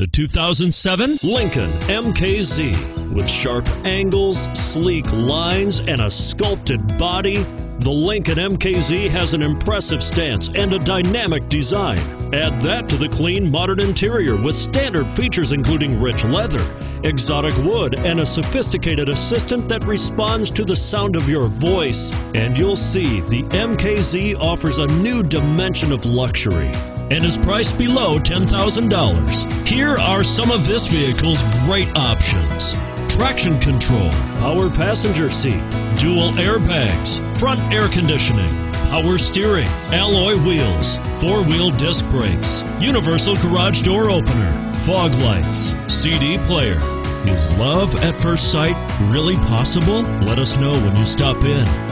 The 2007 Lincoln MKZ. With sharp angles, sleek lines, and a sculpted body, the Lincoln MKZ has an impressive stance and a dynamic design. Add that to the clean, modern interior with standard features including rich leather, exotic wood, and a sophisticated assistant that responds to the sound of your voice. And you'll see the MKZ offers a new dimension of luxury and is priced below $10,000. Here are some of this vehicle's great options: traction control, power passenger seat, dual airbags, front air conditioning, power steering, alloy wheels, four-wheel disc brakes, universal garage door opener, fog lights, CD player. Is love at first sight really possible? Let us know when you stop in.